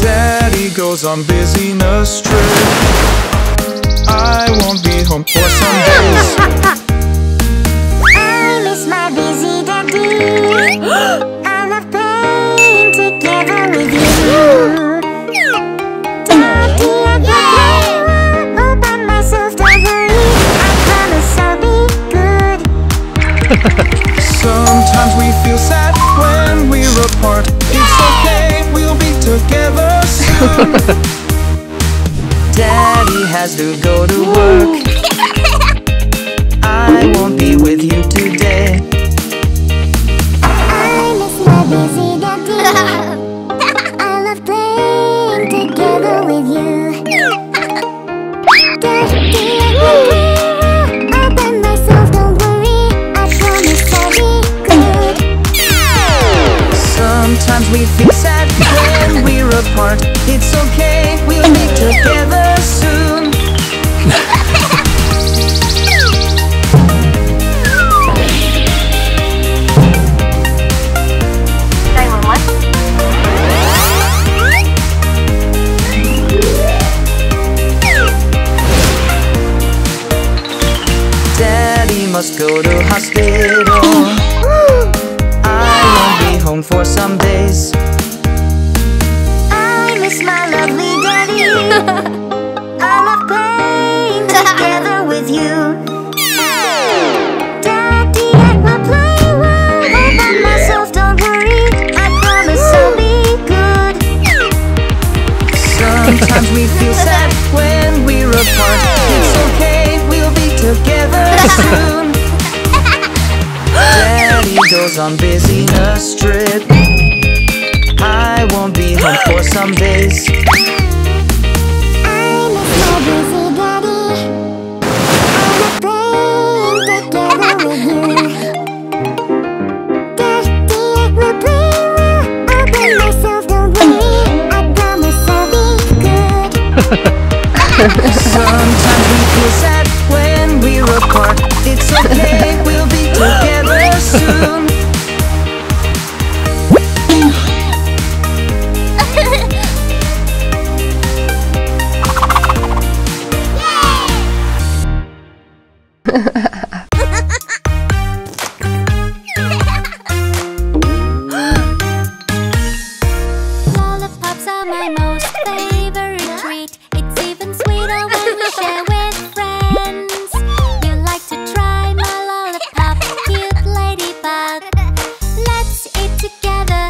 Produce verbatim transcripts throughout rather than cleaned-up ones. Daddy goes on business trip. I won't be home for some days. I miss my busy daddy. I love playing together with you. Daddy, I can't all by myself. Don't worry, I promise I'll be good. Sometimes we feel sad when we're apart. It's okay, we'll be together soon. Daddy has to go to work. I won't be with you today. I miss my busy daddy. I love playing together with you. Daddy, I'm all by myself, don't worry, I promise I'll be good. Sometimes we feel sad when we're apart. It's okay, we'll be together. Must go to hospital. I won't be home for some days. I miss my lovely daddy. I love playing together with you. Daddy, I will play well all by myself. Don't worry, I promise I'll be good. Sometimes we feel sad when we're apart. It's okay, we'll be together soon. Daddy goes on business trip. I won't be home for some days. I miss my busy daddy. I'm playing together with you. Daddy, I will play well all by myself. Don't worry, I promise I'll be good. Sometimes we feel sad when we're apart. It's okay, we'll be together soon. Lollipops are my most favorite treat. It's even sweeter when we share with friends. You like to try my lollipop, cute ladybug. Let's eat together,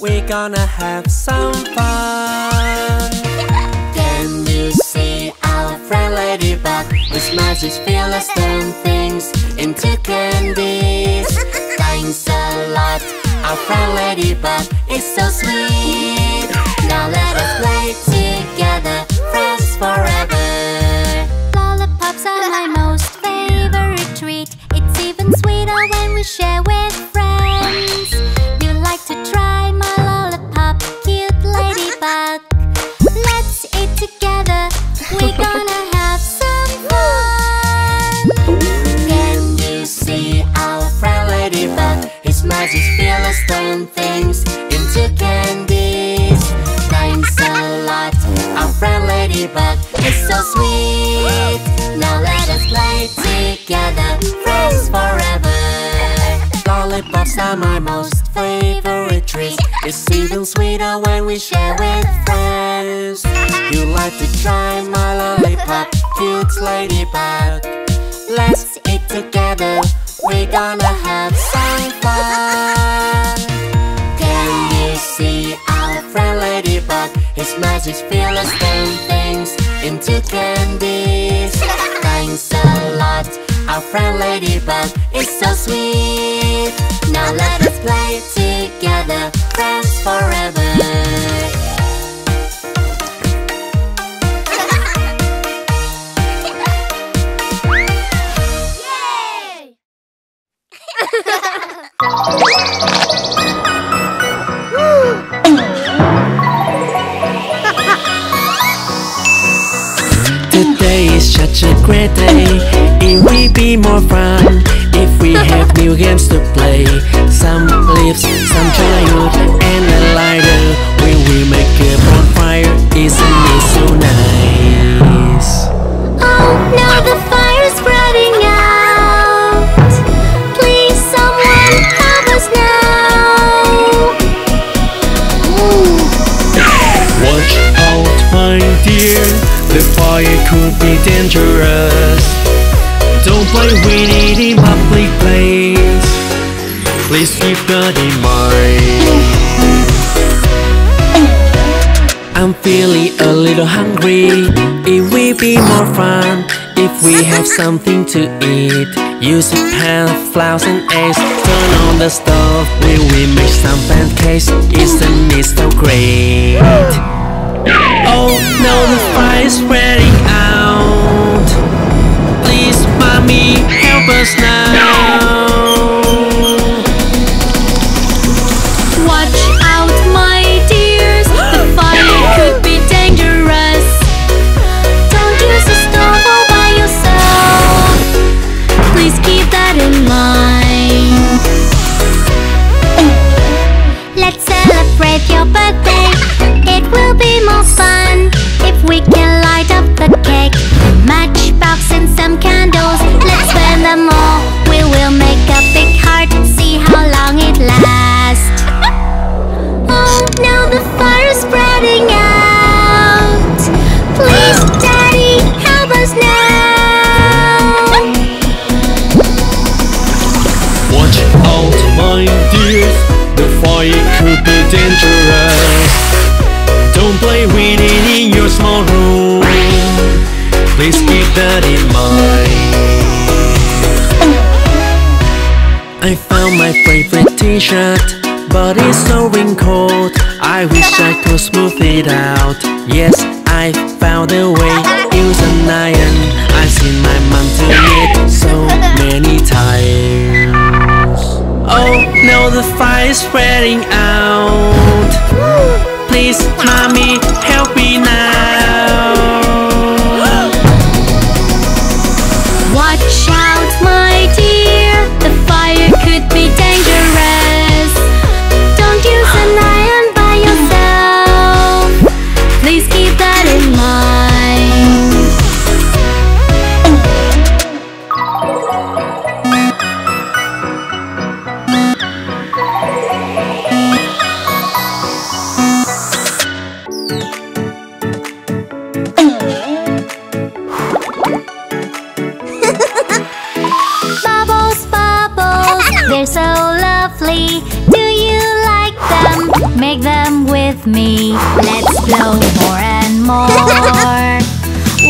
we're gonna have some fun. Can you see our friend Ladybug? His magic's fearless, turn things into candies. Thanks a lot, our friend Ladybug is so sweet. Now let us play together, friends forever. Lollipops are my most favorite treats. It's even sweeter when we share with friends. You like to try my lollipop, cute ladybug. Let's eat together, we're gonna have some fun. Can you see our friend Ladybug? His magic fearless, turn things into candies. Thanks a lot, our friend Ladybug is so sweet. Now let us play together, friends forever. Lollipops are my most favorite treat. It's even sweeter when we share with friends. You like to try my lollipop, cute ladybug. Let's eat together, we're gonna have some fun. Can you see our friend Ladybug? His magic fearless, turn things into candies. Thanks a lot, our friend Ladybug is so sweet. Now let us play together, friends forever. Lollipops are my most favorite treat. It's even sweeter when we share with friends. You like to try my lollipop, cute ladybug. Let's eat together, we're gonna have some fun. Can you see our friend Ladybug? His magic's fearless, turn things into candies. friend Ladybug is so sweet. Now let us play together, friends forever. Today is such a great day. It will be more fun if we have new games to play. Some leaves, some childhood, and a lighter. We will make a bonfire, isn't it so nice? Oh, now the fire's spreading out. Please someone help us now. Ooh. Watch out, my dear, the fire could be dangerous. Don't play with it in public place. Please keep that in mind. I'm feeling a little hungry. It will be more fun if we have something to eat. Use a pan, flour and eggs. Turn on the stove, we will make some pancakes. Isn't it so great? Oh no, the fire is spreading out. Please, mommy, help us now. Watch out, my dears, the fire could be dangerous. Don't use a stove all by yourself. Please keep that in mind. Let's celebrate your birthday. It will be more fun if we can light up the cake, a matchbox and some candles. Let's burn them all. We will make a big heart, see how long it lasts. Oh, now the fire is spreading out. Please, Daddy, help us now. Watch out, my dears, the fire could be dangerous. Don't play with it in your small room. Please keep that in mind. I found my favorite t-shirt, but it's so wrinkled. I wish I could smooth it out. Yes, I found a way. Use an iron. I've seen my mom do it so many times. Oh no, the fire is spreading out. Please, mommy, help me now. Watch out, my dear, the fire could be dangerous. Don't use an iron by yourself. Please keep that in me. Let's blow more and more.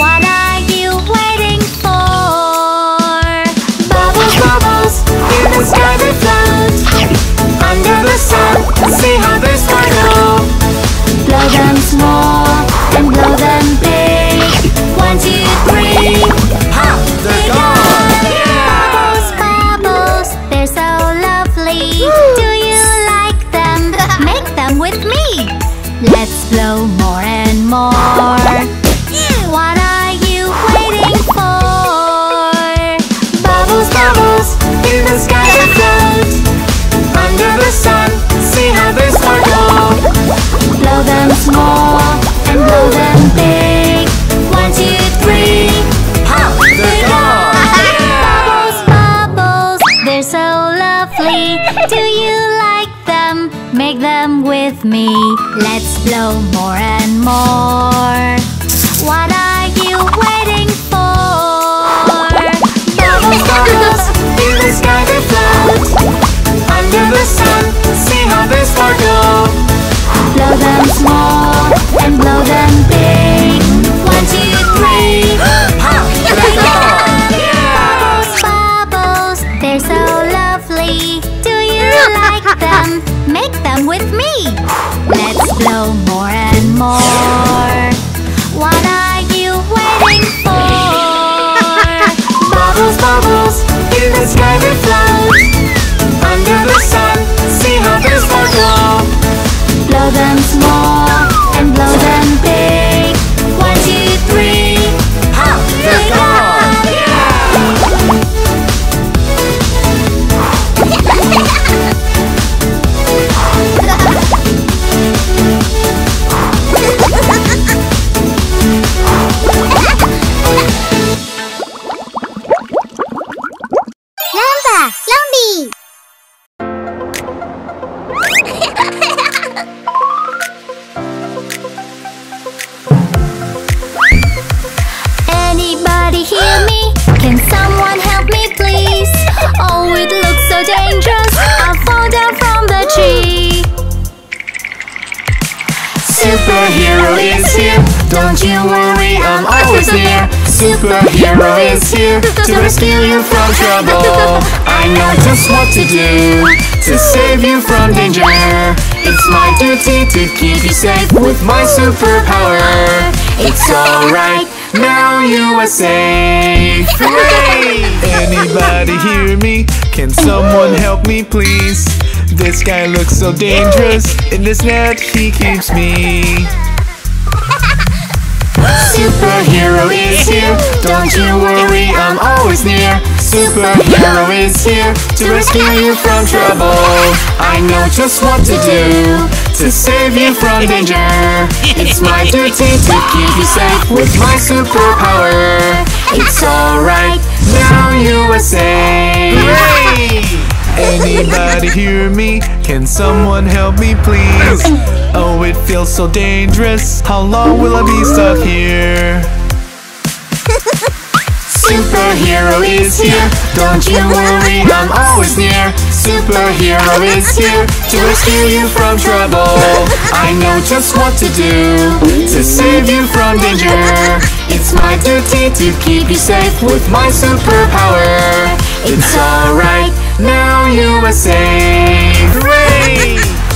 What are you waiting for? Bubbles, bubbles, in the sky they float. Under the sun, see how they sparkle. Blow them small and blow them big. One, two, three, pop, they go. Bubbles, bubbles, they're so lovely. Woo. Do you like them? Make them with me. Let's blow more and more. What are you waiting for? Bubbles, bubbles, in the sky they float. Under the sun, see how they sparkle. Blow them small and blow them big. One, two, three, pop, they go. Bubbles, bubbles, they're so lovely. Do you like them? Make them with me. Let's blow more and more. What are you waiting for? Bubbles, bubbles, in the sky they float. Under the sun, see how they sparkle. Blow them small and blow them big. One, two, three, pop, they go. Bubbles, bubbles. bubbles in the sky we float. Under the sun, see how they sparkle. Blow them small and blow them big. One, two, three, hop, let's go! Superhero is here, don't you worry, I'm always near. Superhero is here to rescue you from trouble. I know just what to do to save you from danger. It's my duty to keep you safe with my superpower. It's alright, now you are safe. Hooray! Anybody hear me? Can someone help me please? This guy looks so dangerous. In this net he keeps me. Superhero is here, don't you worry, I'm always near. Superhero is here to rescue you from trouble. I know just what to do to save you from danger. It's my duty to keep you safe with my superpower. It's alright, now you are safe. Hooray! Anybody hear me? Can someone help me please? Oh, it feels so dangerous. How long will I be stuck here? Superhero is here, don't you worry, I'm always near. Superhero is here to rescue you from trouble. I know just what to do to save you from danger. It's my duty to keep you safe with my superpower. It's alright, now you are safe. Hooray!